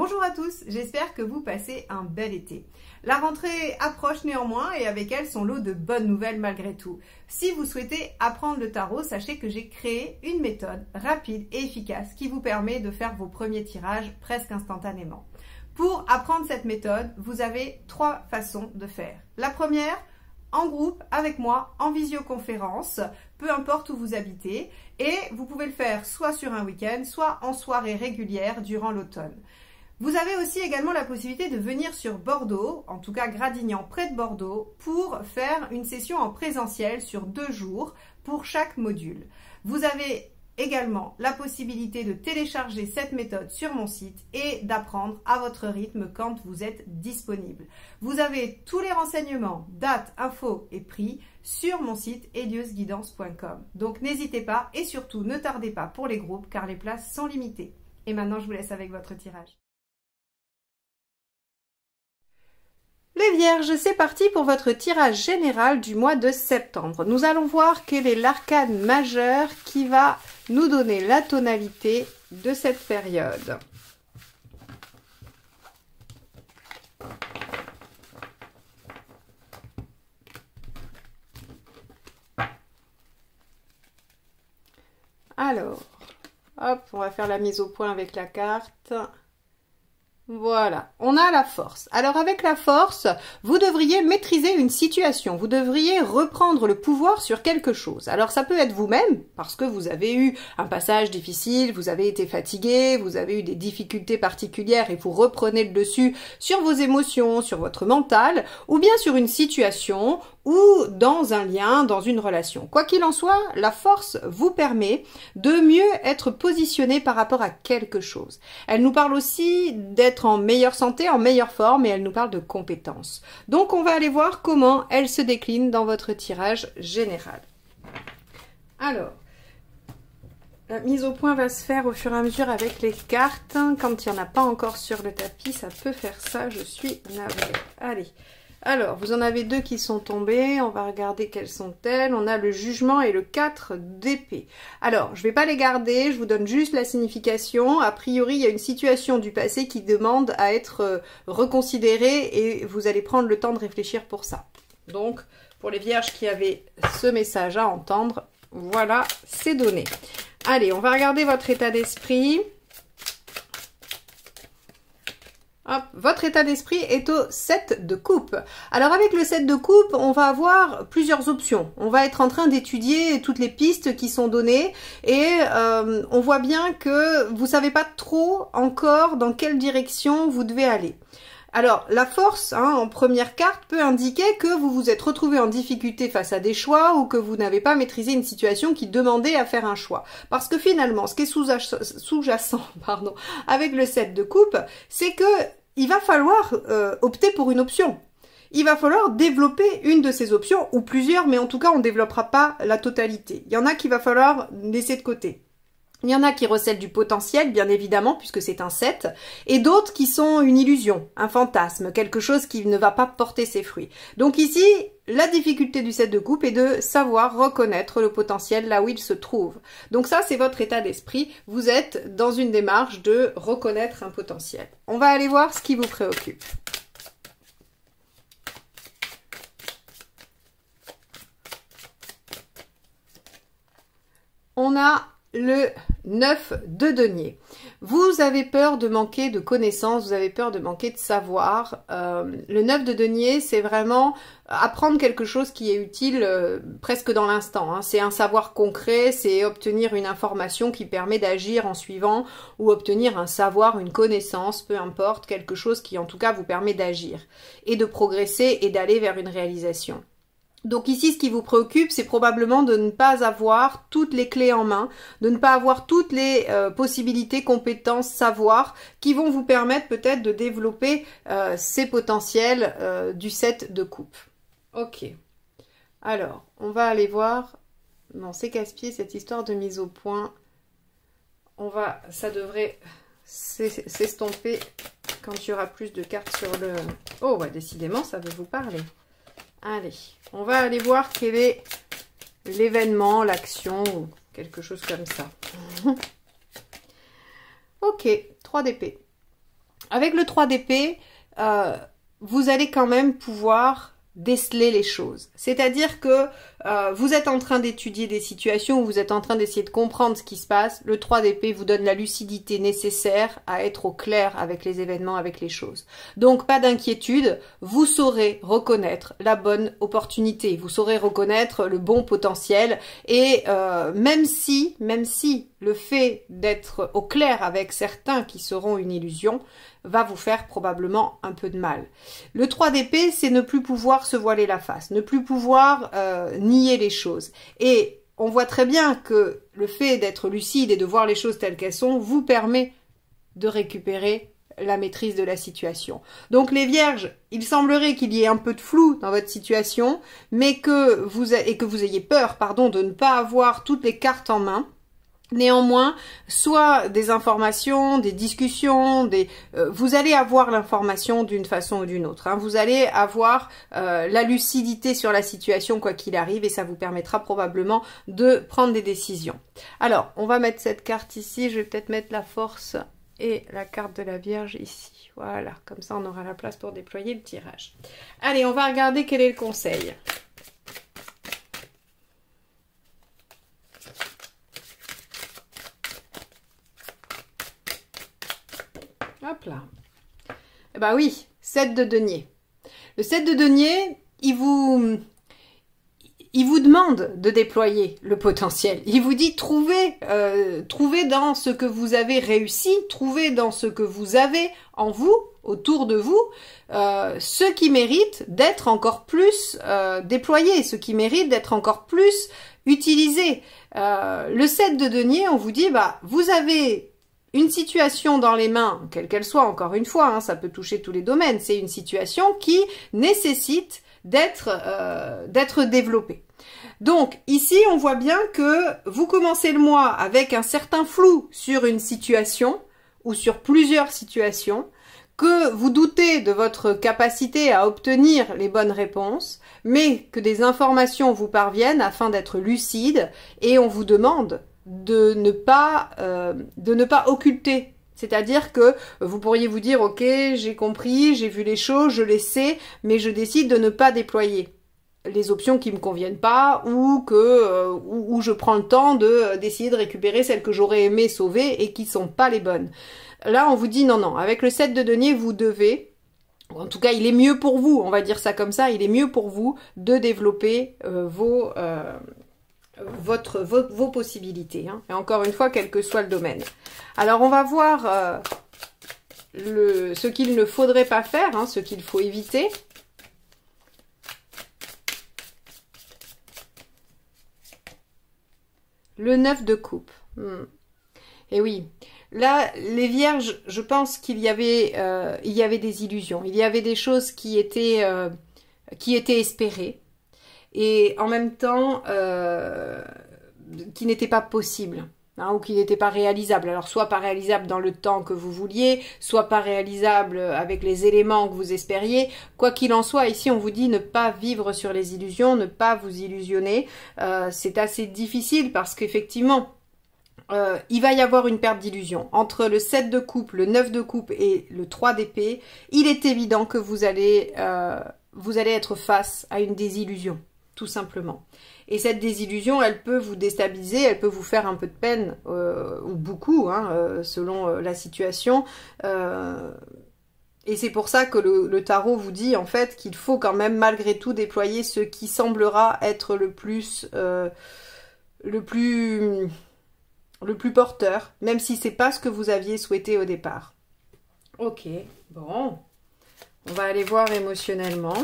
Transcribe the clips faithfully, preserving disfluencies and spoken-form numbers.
Bonjour à tous, j'espère que vous passez un bel été. La rentrée approche néanmoins et avec elle son lot de bonnes nouvelles malgré tout. Si vous souhaitez apprendre le tarot, sachez que j'ai créé une méthode rapide et efficace qui vous permet de faire vos premiers tirages presque instantanément. Pour apprendre cette méthode, vous avez trois façons de faire. La première, en groupe, avec moi, en visioconférence, peu importe où vous habitez, et vous pouvez le faire soit sur un week-end, soit en soirée régulière durant l'automne. Vous avez aussi également la possibilité de venir sur Bordeaux, en tout cas Gradignan près de Bordeaux, pour faire une session en présentiel sur deux jours pour chaque module. Vous avez également la possibilité de télécharger cette méthode sur mon site et d'apprendre à votre rythme quand vous êtes disponible. Vous avez tous les renseignements, dates, infos et prix sur mon site helios guidance point com. Donc n'hésitez pas et surtout ne tardez pas pour les groupes car les places sont limitées. Et maintenant je vous laisse avec votre tirage. Les Vierges, c'est parti pour votre tirage général du mois de septembre. Nous allons voir quel est l'arcane majeur qui va nous donner la tonalité de cette période. Alors, hop, on va faire la mise au point avec la carte. Voilà, on a la force. Alors avec la force, vous devriez maîtriser une situation, vous devriez reprendre le pouvoir sur quelque chose. Alors ça peut être vous-même, parce que vous avez eu un passage difficile, vous avez été fatigué, vous avez eu des difficultés particulières et vous reprenez le dessus sur vos émotions, sur votre mental, ou bien sur une situation ou dans un lien, dans une relation. Quoi qu'il en soit, la force vous permet de mieux être positionné par rapport à quelque chose. Elle nous parle aussi d'être en meilleure santé, en meilleure forme, et elle nous parle de compétences. Donc on va aller voir comment elle se décline dans votre tirage général. Alors, la mise au point va se faire au fur et à mesure avec les cartes. Quand il n'y en a pas encore sur le tapis, ça peut faire ça, je suis navrée. Allez. Alors, vous en avez deux qui sont tombés, on va regarder quelles sont-elles. On a le jugement et le quatre d'épée. Alors, je ne vais pas les garder, je vous donne juste la signification. A priori, il y a une situation du passé qui demande à être reconsidérée et vous allez prendre le temps de réfléchir pour ça. Donc, pour les Vierges qui avaient ce message à entendre, voilà, c'est donné. Allez, on va regarder votre état d'esprit. Hop, votre état d'esprit est au sept de coupe. Alors avec le sept de coupe, on va avoir plusieurs options. On va être en train d'étudier toutes les pistes qui sont données et euh, on voit bien que vous ne savez pas trop encore dans quelle direction vous devez aller. Alors, la force, hein, en première carte, peut indiquer que vous vous êtes retrouvé en difficulté face à des choix ou que vous n'avez pas maîtrisé une situation qui demandait à faire un choix. Parce que finalement, ce qui est sous-jacent, pardon, avec le sept de coupe, c'est que il va falloir euh, opter pour une option. Il va falloir développer une de ces options, ou plusieurs, mais en tout cas, on ne développera pas la totalité. Il y en a qu'il va falloir laisser de côté. Il y en a qui recèlent du potentiel, bien évidemment, puisque c'est un sept, et d'autres qui sont une illusion, un fantasme, quelque chose qui ne va pas porter ses fruits. Donc ici, la difficulté du sept de coupe est de savoir reconnaître le potentiel là où il se trouve. Donc ça, c'est votre état d'esprit. Vous êtes dans une démarche de reconnaître un potentiel. On va aller voir ce qui vous préoccupe. On a le neuf de denier. Vous avez peur de manquer de connaissances, vous avez peur de manquer de savoir. Euh, le neuf de denier, c'est vraiment apprendre quelque chose qui est utile euh, presque dans l'instant, hein. C'est un savoir concret, c'est obtenir une information qui permet d'agir en suivant ou obtenir un savoir, une connaissance, peu importe, quelque chose qui en tout cas vous permet d'agir et de progresser et d'aller vers une réalisation. Donc ici, ce qui vous préoccupe, c'est probablement de ne pas avoir toutes les clés en main, de ne pas avoir toutes les euh, possibilités, compétences, savoirs qui vont vous permettre peut-être de développer euh, ces potentiels euh, du sept de coupe. Ok. Alors, on va aller voir. Non, c'est casse-pied cette histoire de mise au point. On va, ça devrait s'estomper quand il y aura plus de cartes sur le... Oh, ouais, décidément, ça veut vous parler. Allez, on va aller voir quel est l'événement, l'action ou quelque chose comme ça. Ok, trois d'épée. Avec le trois D P, euh, vous allez quand même pouvoir déceler les choses. C'est-à-dire que euh, vous êtes en train d'étudier des situations, vous êtes en train d'essayer de comprendre ce qui se passe. Le trois D P vous donne la lucidité nécessaire à être au clair avec les événements, avec les choses. Donc, pas d'inquiétude, vous saurez reconnaître la bonne opportunité, vous saurez reconnaître le bon potentiel. Et euh, même si, même si le fait d'être au clair avec certains qui seront une illusion va vous faire probablement un peu de mal. Le trois D P, c'est ne plus pouvoir se voiler la face, ne plus pouvoir euh, nier les choses. Et on voit très bien que le fait d'être lucide et de voir les choses telles qu'elles sont vous permet de récupérer la maîtrise de la situation. Donc les vierges, il semblerait qu'il y ait un peu de flou dans votre situation, mais que vous a... et que vous ayez peur, pardon, de ne pas avoir toutes les cartes en main. Néanmoins, soit des informations, des discussions, des, euh, vous allez avoir l'information d'une façon ou d'une autre, hein. Vous allez avoir euh, la lucidité sur la situation quoi qu'il arrive, et ça vous permettra probablement de prendre des décisions. Alors, on va mettre cette carte ici, je vais peut-être mettre la force et la carte de la Vierge ici. Voilà, comme ça on aura la place pour déployer le tirage. Allez, on va regarder quel est le conseil. Hop là. Eh ben oui, sept de denier. Le sept de denier, il vous, il vous demande de déployer le potentiel. Il vous dit trouvez, euh, trouvez dans ce que vous avez réussi, trouvez dans ce que vous avez en vous, autour de vous, euh, ce qui mérite d'être encore plus euh, déployé, ce qui mérite d'être encore plus utilisé. Euh, le sept de denier, on vous dit bah vous avez une situation dans les mains, quelle qu'elle soit, encore une fois, hein, ça peut toucher tous les domaines, c'est une situation qui nécessite d'être euh, d'être développée. Donc ici, on voit bien que vous commencez le mois avec un certain flou sur une situation ou sur plusieurs situations, que vous doutez de votre capacité à obtenir les bonnes réponses, mais que des informations vous parviennent afin d'être lucide, et on vous demande de ne pas euh, de ne pas occulter. C'est-à-dire que vous pourriez vous dire ok, j'ai compris, j'ai vu les choses, je les sais, mais je décide de ne pas déployer les options qui me conviennent pas, ou que euh, ou, ou je prends le temps de euh, d'essayer de récupérer celles que j'aurais aimé sauver et qui sont pas les bonnes. Là, on vous dit non non, avec le sept de denier, vous devez, en tout cas, il est mieux pour vous, on va dire ça comme ça, il est mieux pour vous de développer euh, vos euh, Votre, vos, vos possibilités, hein. Et encore une fois, quel que soit le domaine. Alors, on va voir euh, le, ce qu'il ne faudrait pas faire, hein, ce qu'il faut éviter. Le neuf de coupe. Hmm. Et oui, là, les vierges, je pense qu'il y avait, euh, il y avait des illusions. Il y avait des choses qui étaient, euh, qui étaient espérées, et en même temps euh, qui n'était pas possible, hein, ou qui n'était pas réalisable. Alors soit pas réalisable dans le temps que vous vouliez, soit pas réalisable avec les éléments que vous espériez. Quoi qu'il en soit, ici on vous dit ne pas vivre sur les illusions, ne pas vous illusionner. Euh, c'est assez difficile parce qu'effectivement, Euh, il va y avoir une perte d'illusion. Entre le sept de coupe, le neuf de coupe et le trois d'épée, il est évident que vous allez, euh, vous allez être face à une désillusion, tout simplement. Et cette désillusion, elle peut vous déstabiliser, elle peut vous faire un peu de peine, euh, ou beaucoup, hein, euh, selon la situation. Euh, et c'est pour ça que le, le tarot vous dit en fait qu'il faut quand même malgré tout déployer ce qui semblera être le plus... Euh, le plus... le plus porteur, même si c'est pas ce que vous aviez souhaité au départ. Ok, bon, on va aller voir émotionnellement.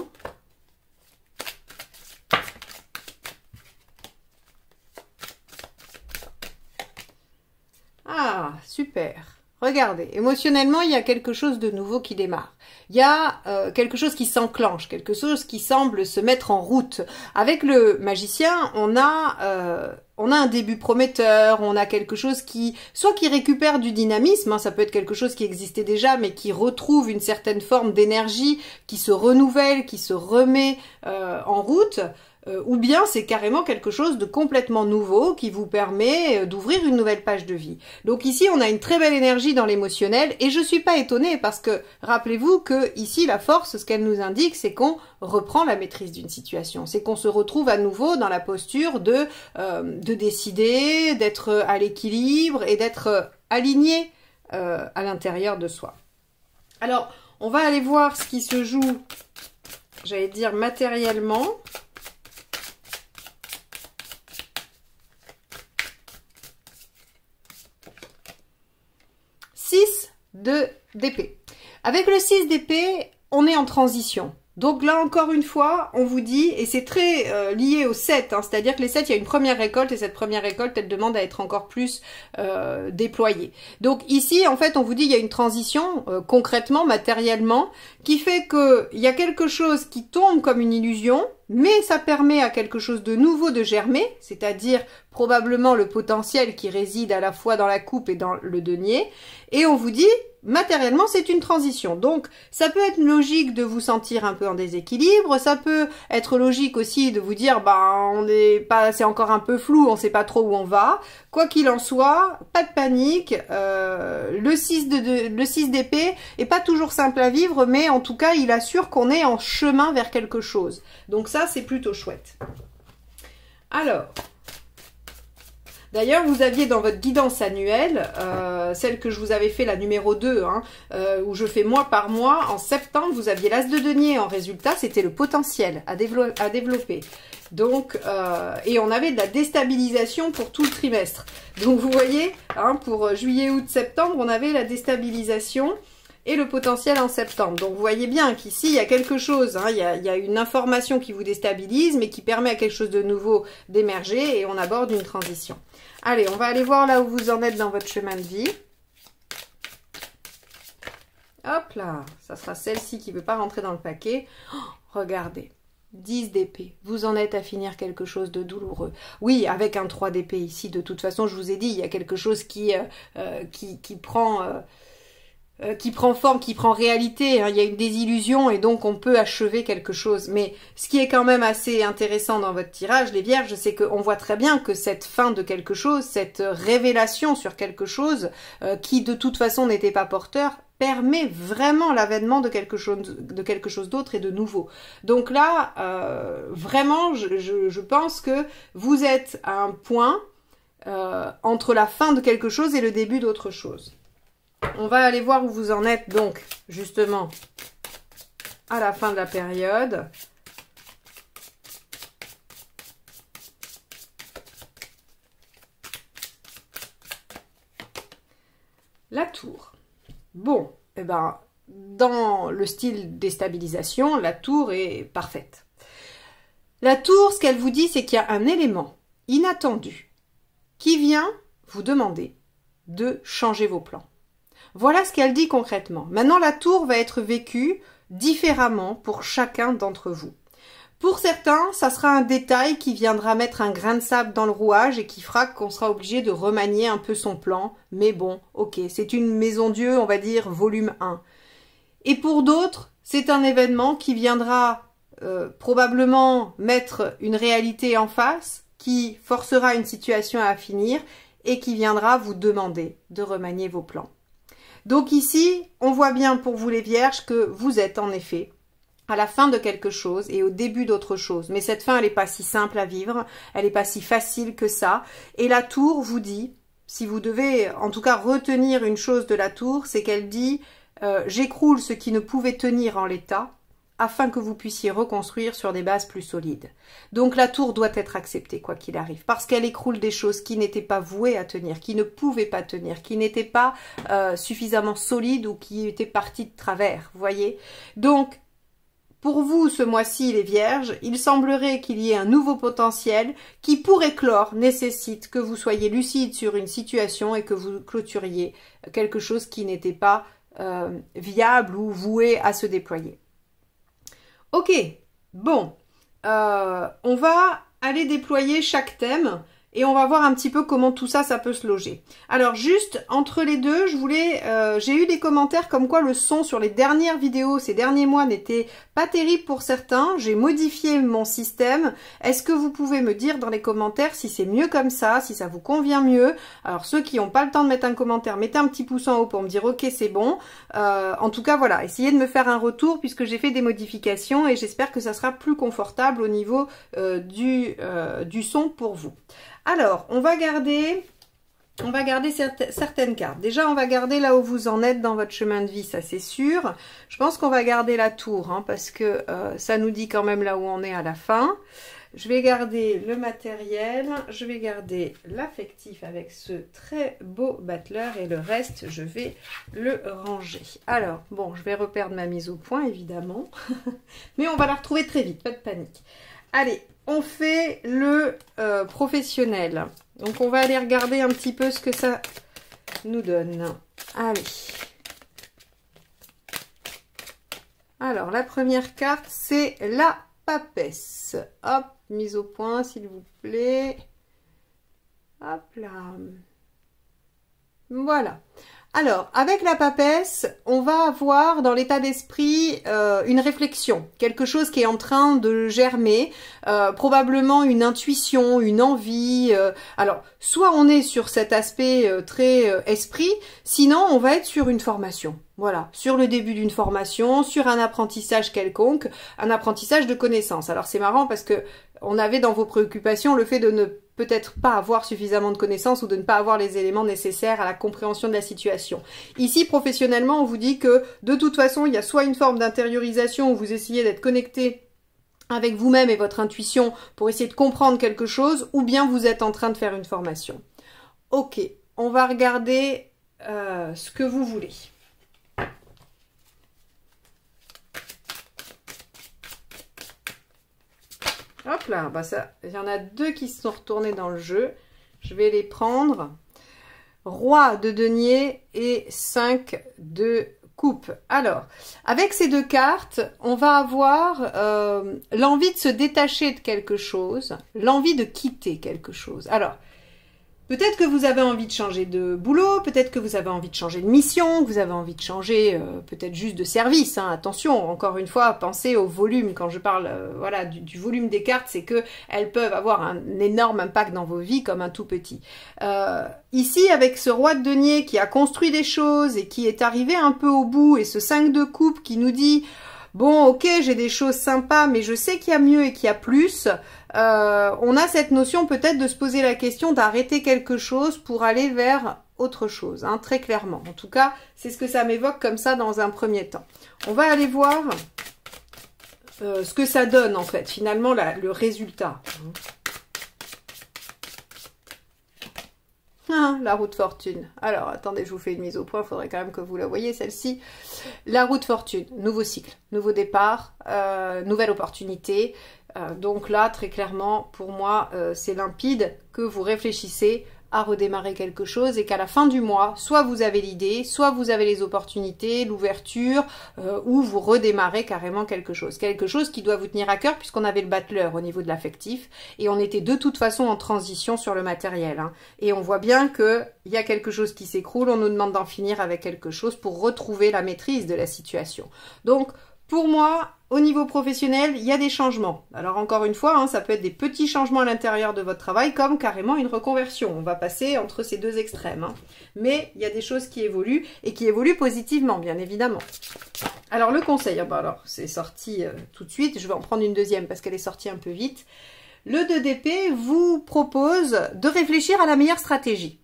Ah, super. Regardez, émotionnellement, il y a quelque chose de nouveau qui démarre. Il y a euh, quelque chose qui s'enclenche, quelque chose qui semble se mettre en route. Avec le magicien, on a, euh, on a un début prometteur, on a quelque chose qui, soit qui récupère du dynamisme, hein, ça peut être quelque chose qui existait déjà, mais qui retrouve une certaine forme d'énergie, qui se renouvelle, qui se remet euh, en route, euh, ou bien c'est carrément quelque chose de complètement nouveau qui vous permet d'ouvrir une nouvelle page de vie. Donc ici, on a une très belle énergie dans l'émotionnel et je suis pas étonnée parce que rappelez-vous que ici, la force, ce qu'elle nous indique, c'est qu'on reprend la maîtrise d'une situation. C'est qu'on se retrouve à nouveau dans la posture de, euh, de décider, d'être à l'équilibre et d'être aligné euh, à l'intérieur de soi. Alors, on va aller voir ce qui se joue, j'allais dire matériellement. six de d'épée. Avec le six d'épée, on est en transition. Donc là, encore une fois, on vous dit, et c'est très euh, lié au sept, hein, c'est-à-dire que les sept, il y a une première récolte, et cette première récolte, elle demande à être encore plus euh, déployée. Donc ici, en fait, on vous dit, il y a une transition, euh, concrètement, matériellement, qui fait qu'il y a quelque chose qui tombe comme une illusion, mais ça permet à quelque chose de nouveau de germer, c'est-à-dire probablement le potentiel qui réside à la fois dans la coupe et dans le denier, et on vous dit, matériellement, c'est une transition. Donc, ça peut être logique de vous sentir un peu en déséquilibre, ça peut être logique aussi de vous dire, bah, on n'est pas, c'est encore un peu flou, on sait pas trop où on va. Quoi qu'il en soit, pas de panique, euh, le six d'épée est pas toujours simple à vivre, mais en tout cas, il assure qu'on est en chemin vers quelque chose. Donc ça, c'est plutôt chouette. Alors... D'ailleurs, vous aviez dans votre guidance annuelle, euh, celle que je vous avais fait, la numéro deux, hein, euh, où je fais mois par mois, en septembre, vous aviez l'as de denier. En résultat, c'était le potentiel à, dévelop à développer. Donc, euh, et on avait de la déstabilisation pour tout le trimestre. Donc, vous voyez, hein, pour juillet, août, septembre, on avait la déstabilisation et le potentiel en septembre. Donc, vous voyez bien qu'ici, il y a quelque chose, hein, il y a, il y a une information qui vous déstabilise, mais qui permet à quelque chose de nouveau d'émerger et on aborde une transition. Allez, on va aller voir là où vous en êtes dans votre chemin de vie. Hop là, ça sera celle-ci qui ne veut pas rentrer dans le paquet. Oh, regardez. dix d'épée, vous en êtes à finir quelque chose de douloureux. Oui, avec un trois d'épée ici, de toute façon, je vous ai dit, il y a quelque chose qui, euh, qui, qui prend... Euh, Euh, qui prend forme, qui prend réalité, hein. Il y a une désillusion et donc on peut achever quelque chose. Mais ce qui est quand même assez intéressant dans votre tirage, les vierges, c'est qu'on voit très bien que cette fin de quelque chose, cette révélation sur quelque chose euh, qui de toute façon n'était pas porteur, permet vraiment l'avènement de quelque chose de quelque chose d'autre et de nouveau. Donc là, euh, vraiment, je, je, je pense que vous êtes à un point euh, entre la fin de quelque chose et le début d'autre chose. On va aller voir où vous en êtes, donc, justement, à la fin de la période. La tour. Bon, eh ben, dans le style déstabilisation, la tour est parfaite. La tour, ce qu'elle vous dit, c'est qu'il y a un élément inattendu qui vient vous demander de changer vos plans. Voilà ce qu'elle dit concrètement. Maintenant, la tour va être vécue différemment pour chacun d'entre vous. Pour certains, ça sera un détail qui viendra mettre un grain de sable dans le rouage et qui fera qu'on sera obligé de remanier un peu son plan. Mais bon, ok, c'est une maison Dieu, on va dire, volume un. Et pour d'autres, c'est un événement qui viendra euh, probablement mettre une réalité en face, qui forcera une situation à finir et qui viendra vous demander de remanier vos plans. Donc ici, on voit bien pour vous les vierges que vous êtes en effet à la fin de quelque chose et au début d'autre chose. Mais cette fin, elle n'est pas si simple à vivre, elle n'est pas si facile que ça. Et la tour vous dit, si vous devez en tout cas retenir une chose de la tour, c'est qu'elle dit euh, « J'écroule ce qui ne pouvait tenir en l'état afin que vous puissiez reconstruire sur des bases plus solides. » Donc la tour doit être acceptée quoi qu'il arrive, parce qu'elle écroule des choses qui n'étaient pas vouées à tenir, qui ne pouvaient pas tenir, qui n'étaient pas euh, suffisamment solides ou qui étaient parties de travers, vous voyez. Donc pour vous ce mois-ci les vierges, il semblerait qu'il y ait un nouveau potentiel qui pour éclore nécessite que vous soyez lucide sur une situation et que vous clôturiez quelque chose qui n'était pas euh, viable ou voué à se déployer. Ok, bon, euh, on va aller déployer chaque thème Et on va voir un petit peu comment tout ça, ça peut se loger. Alors juste entre les deux, je voulais, euh, j'ai eu des commentaires comme quoi le son sur les dernières vidéos, ces derniers mois, n'était pas terrible pour certains. J'ai modifié mon système. Est-ce que vous pouvez me dire dans les commentaires si c'est mieux comme ça, si ça vous convient mieux? Alors ceux qui n'ont pas le temps de mettre un commentaire, mettez un petit pouce en haut pour me dire ok, c'est bon. Euh, en tout cas, voilà, essayez de me faire un retour puisque j'ai fait des modifications et j'espère que ça sera plus confortable au niveau euh, du, euh, du son pour vous. Alors, on va garder, on va garder certes, certaines cartes. Déjà, on va garder là où vous en êtes dans votre chemin de vie, ça c'est sûr. Je pense qu'on va garder la tour, hein, parce que euh, ça nous dit quand même là où on est à la fin. Je vais garder le matériel, je vais garder l'affectif avec ce très beau battleur et le reste, je vais le ranger. Alors, bon, je vais reperdre ma mise au point, évidemment, mais on va la retrouver très vite, pas de panique. Allez, on fait le euh, professionnel. Donc, on va aller regarder un petit peu ce que ça nous donne. Allez. Alors, la première carte, c'est la papesse. Hop, mise au point, s'il vous plaît. Hop là. Voilà. Alors, avec la papesse, on va avoir dans l'état d'esprit euh, une réflexion, quelque chose qui est en train de germer, euh, probablement une intuition, une envie. Euh, alors, soit on est sur cet aspect euh, très euh, esprit, sinon on va être sur une formation. Voilà, sur le début d'une formation, sur un apprentissage quelconque, un apprentissage de connaissances. Alors c'est marrant parce que on avait dans vos préoccupations le fait de ne peut-être pas avoir suffisamment de connaissances ou de ne pas avoir les éléments nécessaires à la compréhension de la situation. Ici, professionnellement, on vous dit que de toute façon, il y a soit une forme d'intériorisation où vous essayez d'être connecté avec vous-même et votre intuition pour essayer de comprendre quelque chose, ou bien vous êtes en train de faire une formation. Ok, on va regarder euh, ce que vous voulez. Hop là, bah ça, il y en a deux qui se sont retournés dans le jeu. Je vais les prendre. Roi de denier et cinq de coupe. Alors, avec ces deux cartes, on va avoir euh, l'envie de se détacher de quelque chose, l'envie de quitter quelque chose. Alors, peut-être que vous avez envie de changer de boulot, peut-être que vous avez envie de changer de mission, que vous avez envie de changer euh, peut-être juste de service. Hein. Attention, encore une fois, pensez au volume. Quand je parle euh, voilà, du, du volume des cartes, c'est qu'elles peuvent avoir un énorme impact dans vos vies comme un tout petit. Euh, ici, avec ce roi de denier qui a construit des choses et qui est arrivé un peu au bout, et ce cinq de coupe qui nous dit... Bon, ok, j'ai des choses sympas, mais je sais qu'il y a mieux et qu'il y a plus. Euh, on a cette notion peut-être de se poser la question d'arrêter quelque chose pour aller vers autre chose, hein, très clairement. En tout cas, c'est ce que ça m'évoque comme ça dans un premier temps. On va aller voir euh, ce que ça donne en fait, finalement, la, le résultat. Ah, la roue de fortune. Alors, attendez, je vous fais une mise au point. Il faudrait quand même que vous la voyez, celle-ci. La roue de fortune. Nouveau cycle, nouveau départ, euh, nouvelle opportunité. Euh, donc là, très clairement, pour moi, euh, c'est limpide que vous réfléchissez à redémarrer quelque chose et qu'à la fin du mois, soit vous avez l'idée, soit vous avez les opportunités, l'ouverture, euh, ou vous redémarrez carrément quelque chose. Quelque chose qui doit vous tenir à cœur puisqu'on avait le battleur au niveau de l'affectif et on était de toute façon en transition sur le matériel. Hein. Et on voit bien qu'il y a quelque chose qui s'écroule, on nous demande d'en finir avec quelque chose pour retrouver la maîtrise de la situation. Donc, pour moi, au niveau professionnel, il y a des changements. Alors encore une fois, hein, ça peut être des petits changements à l'intérieur de votre travail, comme carrément une reconversion. On va passer entre ces deux extrêmes. Hein. Mais il y a des choses qui évoluent, et qui évoluent positivement, bien évidemment. Alors le conseil, ah ben alors c'est sorti euh, tout de suite, je vais en prendre une deuxième parce qu'elle est sortie un peu vite. Le deux D P vous propose de réfléchir à la meilleure stratégie.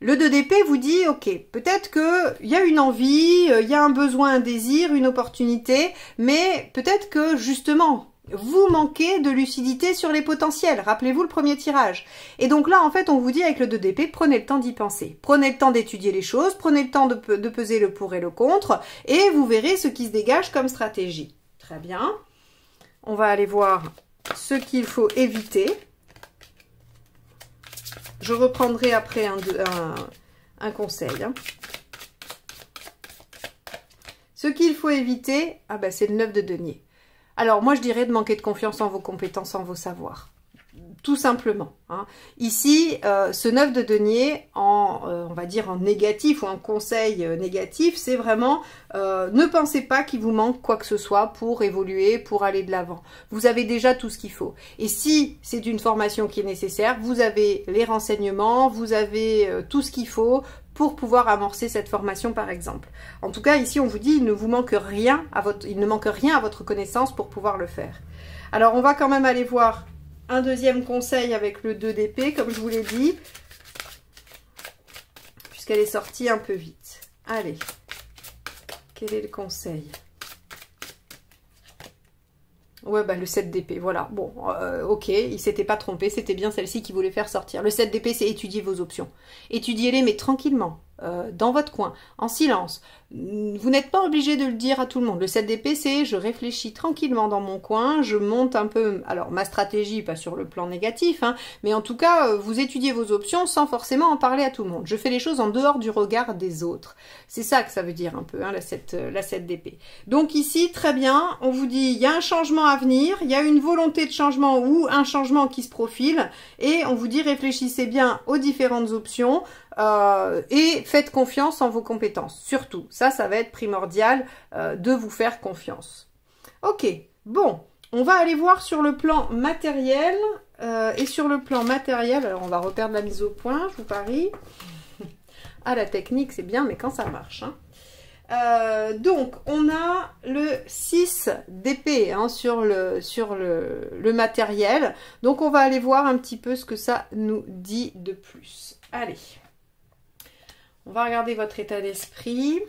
Le deux D P vous dit, ok, peut-être qu'il y a une envie, il y a un besoin, un désir, une opportunité, mais peut-être que justement, vous manquez de lucidité sur les potentiels. Rappelez-vous le premier tirage. Et donc là, en fait, on vous dit avec le deux D P, prenez le temps d'y penser. Prenez le temps d'étudier les choses, prenez le temps de, pe- de peser le pour et le contre, et vous verrez ce qui se dégage comme stratégie. Très bien. On va aller voir ce qu'il faut éviter. Je reprendrai après un, un, un conseil. Hein. Ce qu'il faut éviter, ah ben c'est le neuf de denier. Alors moi je dirais de manquer de confiance en vos compétences, en vos savoirs. tout simplement. Hein. Ici, euh, ce neuf de denier, en, euh, on va dire en négatif ou en conseil euh, négatif, c'est vraiment euh, ne pensez pas qu'il vous manque quoi que ce soit pour évoluer, pour aller de l'avant. Vous avez déjà tout ce qu'il faut. Et si c'est une formation qui est nécessaire, vous avez les renseignements, vous avez euh, tout ce qu'il faut pour pouvoir amorcer cette formation par exemple. En tout cas, ici, on vous dit il ne vous manque rien à votre, il ne manque rien à votre connaissance pour pouvoir le faire. Alors, on va quand même aller voir un deuxième conseil avec le deux d'épée, comme je vous l'ai dit, puisqu'elle est sortie un peu vite. Allez, quel est le conseil ? Ouais, bah le sept d'épée, voilà. Bon, euh, ok, il s'était pas trompé, c'était bien celle-ci qui voulait faire sortir. Le sept d'épée, c'est étudier vos options. Étudiez-les, mais tranquillement, euh, dans votre coin, en silence. Vous n'êtes pas obligé de le dire à tout le monde. Le sept d'épée, c'est je réfléchis tranquillement dans mon coin, je monte un peu, alors ma stratégie, pas sur le plan négatif, hein, mais en tout cas, vous étudiez vos options sans forcément en parler à tout le monde. Je fais les choses en dehors du regard des autres. C'est ça que ça veut dire un peu, hein, la sept d'épée. Donc ici, très bien, on vous dit, il y a un changement à venir, il y a une volonté de changement ou un changement qui se profile, et on vous dit réfléchissez bien aux différentes options euh, et faites confiance en vos compétences, surtout. Ça, ça va être primordial euh, de vous faire confiance. Ok, bon, on va aller voir sur le plan matériel euh, et sur le plan matériel, alors on va reperdre la mise au point, je vous parie. Ah, la technique, c'est bien, mais quand ça marche, hein. Euh, donc, on a le six d'épée hein, sur, le, sur le, le matériel. Donc, on va aller voir un petit peu ce que ça nous dit de plus. Allez, on va regarder votre état d'esprit.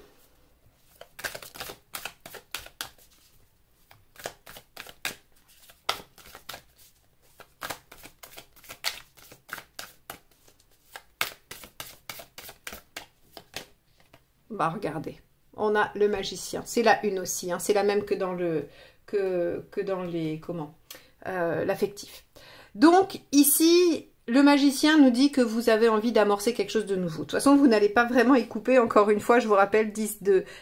Bah, regardez. On a le magicien, c'est la une aussi, hein. C'est la même que dans le que, que dans les comment euh, l'affectif. Donc ici, le magicien nous dit que vous avez envie d'amorcer quelque chose de nouveau. De toute façon, vous n'allez pas vraiment y couper. Encore une fois, je vous rappelle, dix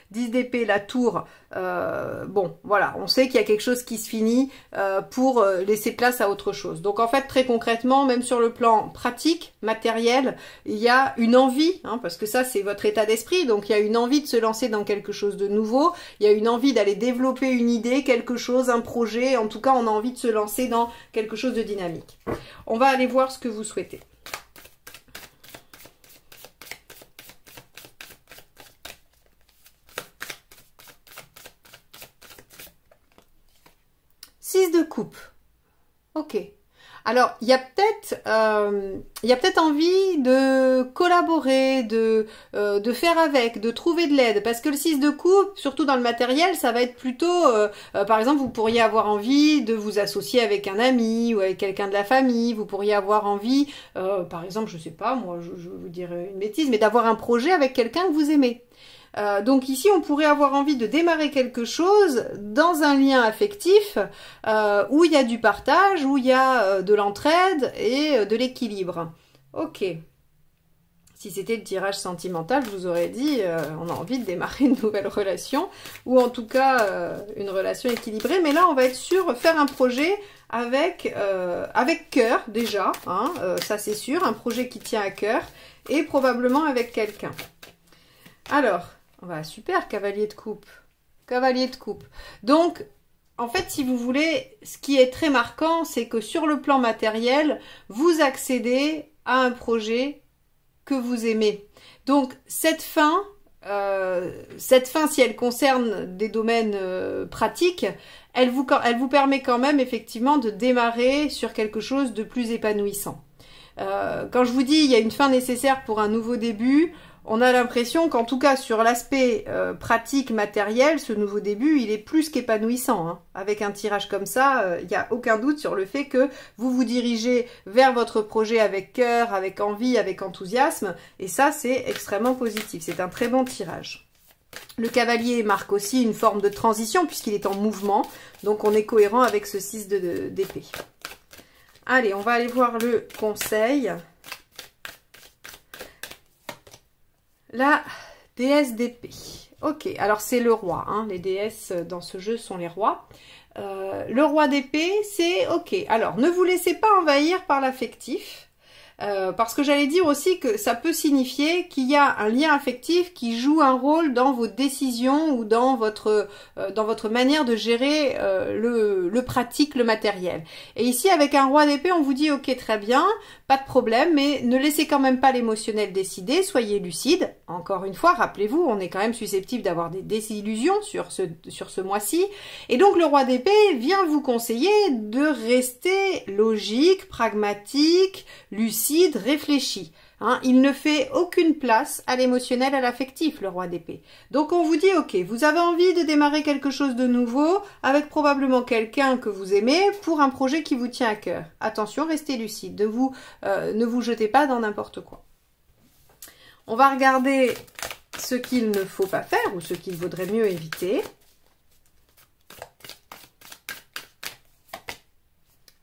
d'épée, la tour. Euh, bon, voilà, on sait qu'il y a quelque chose qui se finit euh, pour laisser place à autre chose. Donc en fait, très concrètement, même sur le plan pratique, matériel, il y a une envie, hein, parce que ça c'est votre état d'esprit, donc il y a une envie de se lancer dans quelque chose de nouveau, il y a une envie d'aller développer une idée, quelque chose, un projet, en tout cas on a envie de se lancer dans quelque chose de dynamique. On va aller voir ce que vous souhaitez. six de coupe. Ok. Alors, il y a peut-être euh, peut-être envie de collaborer, de, euh, de faire avec, de trouver de l'aide. Parce que le six de coupe, surtout dans le matériel, ça va être plutôt... Euh, euh, par exemple, vous pourriez avoir envie de vous associer avec un ami ou avec quelqu'un de la famille. Vous pourriez avoir envie, euh, par exemple, je ne sais pas, moi, je, je vous dirais une bêtise, mais d'avoir un projet avec quelqu'un que vous aimez. Euh, donc ici, on pourrait avoir envie de démarrer quelque chose dans un lien affectif euh, où il y a du partage, où il y a euh, de l'entraide et euh, de l'équilibre. Ok. Si c'était le tirage sentimental, je vous aurais dit euh, on a envie de démarrer une nouvelle relation ou en tout cas euh, une relation équilibrée. Mais là, on va être sûr, faire un projet avec, euh, avec cœur déjà, hein, euh, ça c'est sûr, un projet qui tient à cœur et probablement avec quelqu'un. Alors... Bah, super, cavalier de coupe. Cavalier de coupe. Donc, en fait, si vous voulez, ce qui est très marquant, c'est que sur le plan matériel, vous accédez à un projet que vous aimez. Donc, cette fin, euh, cette fin, si elle concerne des domaines euh, pratiques, elle vous, elle vous permet quand même, effectivement, de démarrer sur quelque chose de plus épanouissant. Euh, quand je vous dis, il y a une fin nécessaire pour un nouveau début... On a l'impression qu'en tout cas sur l'aspect euh, pratique, matériel, ce nouveau début, il est plus qu'épanouissant. Hein. Avec un tirage comme ça, il euh, n'y a aucun doute sur le fait que vous vous dirigez vers votre projet avec cœur, avec envie, avec enthousiasme. Et ça, c'est extrêmement positif. C'est un très bon tirage. Le cavalier marque aussi une forme de transition puisqu'il est en mouvement. Donc, on est cohérent avec ce six d'épée. Allez, on va aller voir le conseil. La déesse d'épée. Ok, alors c'est le roi. Hein. Les déesses dans ce jeu sont les rois. Euh, le roi d'épée, c'est ok. Alors, ne vous laissez pas envahir par l'affectif, euh, parce que j'allais dire aussi que ça peut signifier qu'il y a un lien affectif qui joue un rôle dans vos décisions ou dans votre euh, dans votre manière de gérer euh, le, le pratique, le matériel. Et ici, avec un roi d'épée, on vous dit ok, très bien, pas de problème, mais ne laissez quand même pas l'émotionnel décider, soyez lucide. Encore une fois, rappelez-vous, on est quand même susceptible d'avoir des désillusions sur ce, sur ce mois-ci. Et donc, le roi d'épée vient vous conseiller de rester logique, pragmatique, lucide, réfléchi. Hein, il ne fait aucune place à l'émotionnel, à l'affectif, le roi d'épée. Donc, on vous dit, ok, vous avez envie de démarrer quelque chose de nouveau avec probablement quelqu'un que vous aimez pour un projet qui vous tient à cœur. Attention, restez lucide, ne vous, euh, ne vous jetez pas dans n'importe quoi. On va regarder ce qu'il ne faut pas faire ou ce qu'il vaudrait mieux éviter.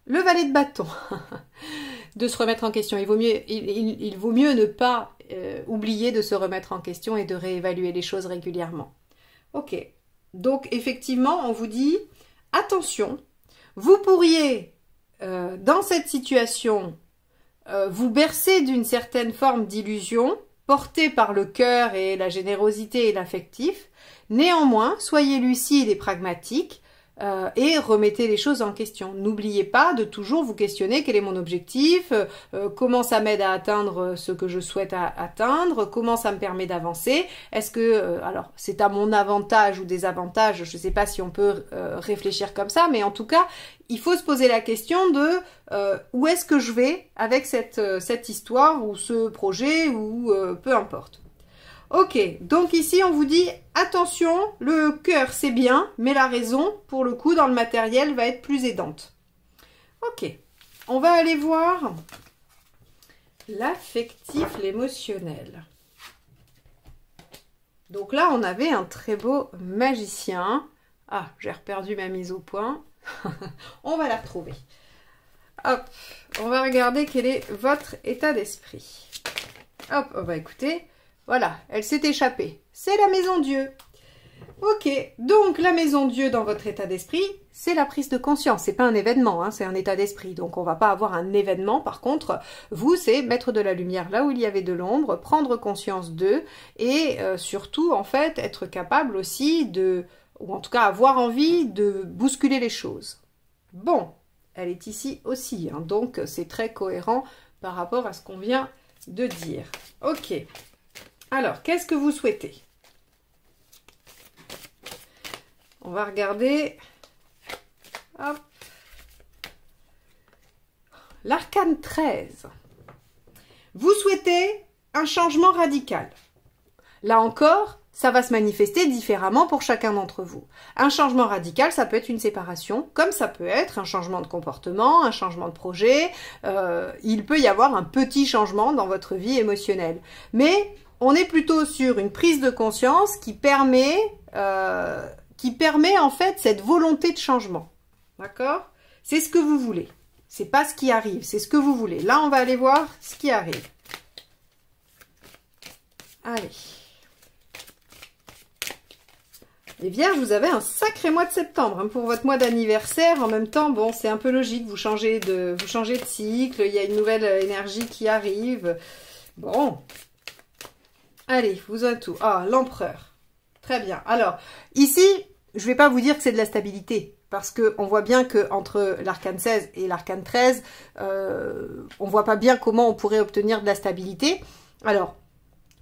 Le valet de bâton. De se remettre en question. Il vaut mieux, il, il, il vaut mieux ne pas euh, oublier de se remettre en question et de réévaluer les choses régulièrement. Ok. Donc, effectivement, on vous dit, attention, vous pourriez, euh, dans cette situation, euh, vous bercer d'une certaine forme d'illusion, portée par le cœur et la générosité et l'affectif. Néanmoins, soyez lucide et pragmatique. Euh, et remettez les choses en question. N'oubliez pas de toujours vous questionner quel est mon objectif, euh, comment ça m'aide à atteindre ce que je souhaite à, atteindre, comment ça me permet d'avancer, est-ce que, euh, alors c'est à mon avantage ou désavantage, je ne sais pas si on peut euh, réfléchir comme ça, mais en tout cas, il faut se poser la question de euh, où est-ce que je vais avec cette, cette histoire ou ce projet ou euh, peu importe. Ok, donc ici on vous dit, attention, le cœur c'est bien, mais la raison, pour le coup, dans le matériel, va être plus aidante. Ok, on va aller voir l'affectif, l'émotionnel. Donc là, on avait un très beau magicien. Ah, j'ai reperdu ma mise au point. On va la retrouver. Hop, on va regarder quel est votre état d'esprit. Hop, on va écouter. Voilà, elle s'est échappée. C'est la maison Dieu. Ok, donc la maison Dieu dans votre état d'esprit, c'est la prise de conscience. C'est pas un événement, hein, c'est un état d'esprit. Donc on va pas avoir un événement. Par contre, vous, c'est mettre de la lumière là où il y avait de l'ombre, prendre conscience d'eux et euh, surtout, en fait, être capable aussi de, ou en tout cas avoir envie de bousculer les choses. Bon, elle est ici aussi, hein, donc c'est très cohérent par rapport à ce qu'on vient de dire. Ok. Alors, qu'est-ce que vous souhaitez? On va regarder. Hop. L'arcane treize. Vous souhaitez un changement radical. Là encore, ça va se manifester différemment pour chacun d'entre vous. Un changement radical, ça peut être une séparation, comme ça peut être un changement de comportement, un changement de projet. Euh, il peut y avoir un petit changement dans votre vie émotionnelle. Mais on est plutôt sur une prise de conscience qui permet, euh, qui permet en fait cette volonté de changement. D'accord? C'est ce que vous voulez. C'est pas ce qui arrive, c'est ce que vous voulez. Là, on va aller voir ce qui arrive. Allez. Les Vierges, vous avez un sacré mois de septembre hein, pour votre mois d'anniversaire. En même temps, bon, c'est un peu logique. Vous changez de, vous changez de cycle. Il y a une nouvelle énergie qui arrive. Bon. Allez, vous avez tout. Ah, l'empereur. Très bien. Alors, ici, je ne vais pas vous dire que c'est de la stabilité. Parce qu'on voit bien qu'entre l'arcane seize et l'arcane treize, euh, on ne voit pas bien comment on pourrait obtenir de la stabilité. Alors,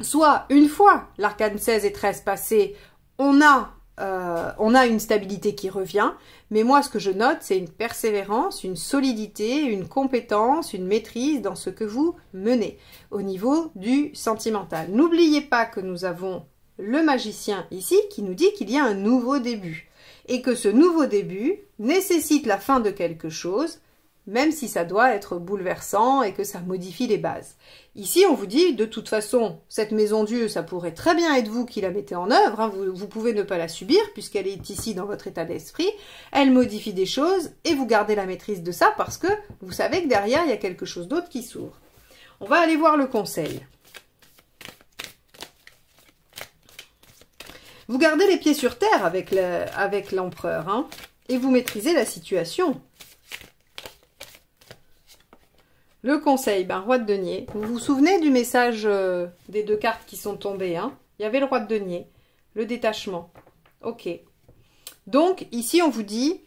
soit une fois l'arcane seize et treize passés, on a, euh, on a une stabilité qui revient. Mais moi, ce que je note, c'est une persévérance, une solidité, une compétence, une maîtrise dans ce que vous menez au niveau du sentimental. N'oubliez pas que nous avons le magicien ici qui nous dit qu'il y a un nouveau début et que ce nouveau début nécessite la fin de quelque chose, même si ça doit être bouleversant et que ça modifie les bases. Ici, on vous dit, de toute façon, cette maison Dieu, ça pourrait très bien être vous qui la mettez en œuvre, hein, vous, vous pouvez ne pas la subir, puisqu'elle est ici dans votre état d'esprit, elle modifie des choses, et vous gardez la maîtrise de ça, parce que vous savez que derrière, il y a quelque chose d'autre qui s'ouvre. On va aller voir le conseil. Vous gardez les pieds sur terre avec le, avec l'empereur, hein. et vous maîtrisez la situation. Le conseil, ben, roi de denier. Vous vous souvenez du message euh, des deux cartes qui sont tombées, hein ? Il y avait le roi de denier, le détachement. Ok. Donc, ici, on vous dit,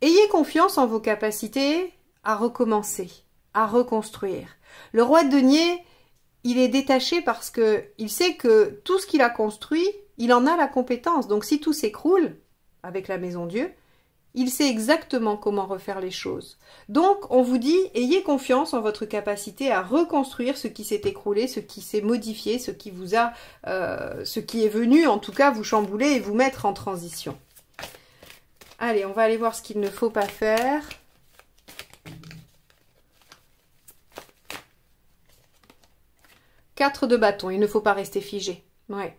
ayez confiance en vos capacités à recommencer, à reconstruire. Le roi de denier, il est détaché parce qu'il sait que tout ce qu'il a construit, il en a la compétence. Donc, si tout s'écroule, avec la maison Dieu, il sait exactement comment refaire les choses. Donc, on vous dit, ayez confiance en votre capacité à reconstruire ce qui s'est écroulé, ce qui s'est modifié, ce qui vous a, euh, ce qui est venu, en tout cas, vous chambouler et vous mettre en transition. Allez, on va aller voir ce qu'il ne faut pas faire. quatre de bâton, il ne faut pas rester figé. Ouais.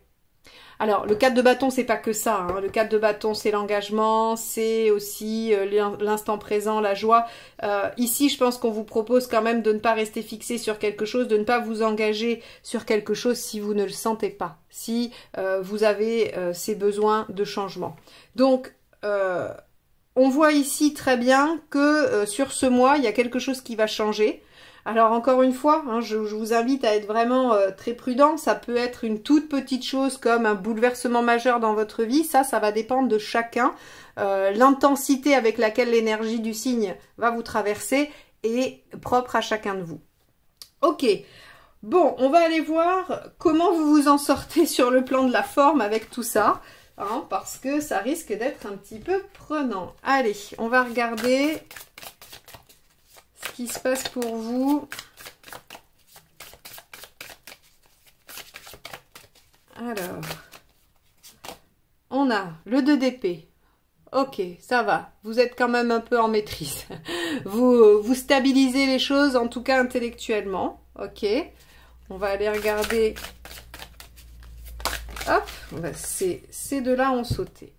Alors, le quatre de bâton, c'est pas que ça, hein. Le quatre de bâton, c'est l'engagement, c'est aussi euh, l'instant présent, la joie. Euh, ici, je pense qu'on vous propose quand même de ne pas rester fixé sur quelque chose, de ne pas vous engager sur quelque chose si vous ne le sentez pas, si euh, vous avez euh, ces besoins de changement. Donc, euh, on voit ici très bien que euh, sur ce mois, il y a quelque chose qui va changer. Alors encore une fois, hein, je, je vous invite à être vraiment euh, très prudent. Ça peut être une toute petite chose comme un bouleversement majeur dans votre vie. Ça, ça va dépendre de chacun. Euh, l'intensité avec laquelle l'énergie du signe va vous traverser est propre à chacun de vous. Ok, bon, on va aller voir comment vous vous en sortez sur le plan de la forme avec tout ça. Hein, parce que ça risque d'être un petit peu prenant. Allez, on va regarder... qui se passe pour vous. Alors, on a le deux d'épée. Ok, ça va. Vous êtes quand même un peu en maîtrise. Vous, vous stabilisez les choses, en tout cas intellectuellement. Ok, on va aller regarder. Hop, bah c'est, ces deux-là ont sauté.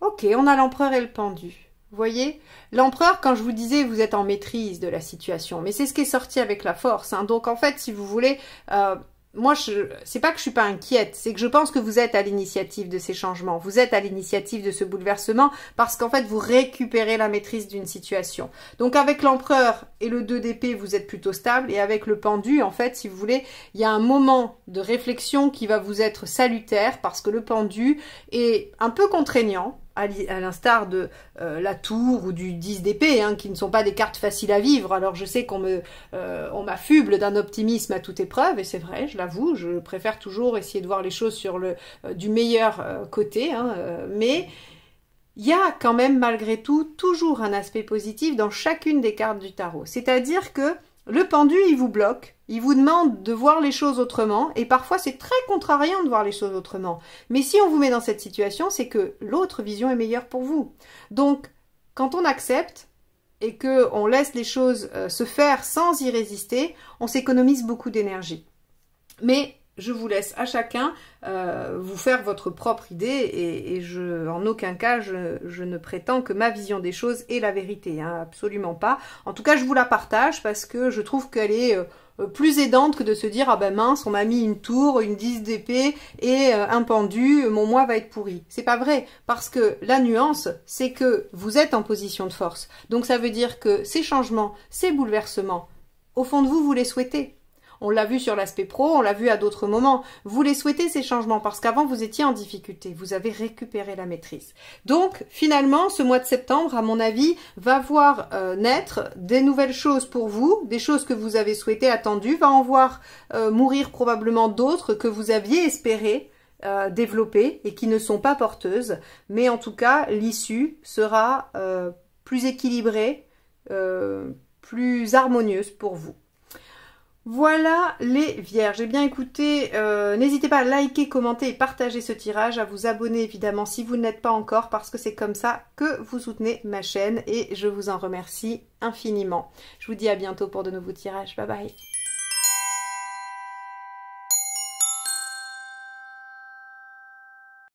Ok, on a l'empereur et le pendu. Vous voyez, l'empereur, quand je vous disais, vous êtes en maîtrise de la situation, mais c'est ce qui est sorti avec la force. Hein. Donc en fait, si vous voulez, euh, moi, je, c'est pas que je suis pas inquiète, c'est que je pense que vous êtes à l'initiative de ces changements, vous êtes à l'initiative de ce bouleversement, parce qu'en fait, vous récupérez la maîtrise d'une situation. Donc avec l'empereur et le deux d'épée, vous êtes plutôt stable, et avec le pendu, en fait, si vous voulez, il y a un moment de réflexion qui va vous être salutaire, parce que le pendu est un peu contraignant, à l'instar de euh, la tour ou du dix d'épée, hein, qui ne sont pas des cartes faciles à vivre. Alors je sais qu'on me, euh, on m'affuble d'un optimisme à toute épreuve, et c'est vrai, je l'avoue, je préfère toujours essayer de voir les choses sur le, euh, du meilleur euh, côté, hein, euh, mais il y a quand même malgré tout toujours un aspect positif dans chacune des cartes du tarot. C'est-à-dire que le pendu, il vous bloque, il vous demande de voir les choses autrement, et parfois c'est très contrariant de voir les choses autrement. Mais si on vous met dans cette situation, c'est que l'autre vision est meilleure pour vous. Donc, quand on accepte et qu'on laisse les choses euh, se faire sans y résister, on s'économise beaucoup d'énergie. Mais je vous laisse à chacun euh, vous faire votre propre idée, et, et je, en aucun cas, je, je ne prétends que ma vision des choses est la vérité, hein, absolument pas. En tout cas, je vous la partage parce que je trouve qu'elle est euh, plus aidante que de se dire « Ah ben mince, on m'a mis une tour, une dix d'épée et euh, un pendu, mon mois va être pourri. » C'est pas vrai, parce que la nuance, c'est que vous êtes en position de force. Donc ça veut dire que ces changements, ces bouleversements, au fond de vous, vous les souhaitez. On l'a vu sur l'aspect pro, on l'a vu à d'autres moments. Vous les souhaitez, ces changements, parce qu'avant, vous étiez en difficulté. Vous avez récupéré la maîtrise. Donc, finalement, ce mois de septembre, à mon avis, va voir euh, naître des nouvelles choses pour vous, des choses que vous avez souhaitées, attendues, va en voir euh, mourir probablement d'autres que vous aviez espérées, euh, développées, et qui ne sont pas porteuses. Mais en tout cas, l'issue sera euh, plus équilibrée, euh, plus harmonieuse pour vous. Voilà les vierges, j'ai bien écouté, euh, n'hésitez pas à liker, commenter et partager ce tirage, à vous abonner évidemment si vous ne l'êtes pas encore, parce que c'est comme ça que vous soutenez ma chaîne, et je vous en remercie infiniment. Je vous dis à bientôt pour de nouveaux tirages, bye bye.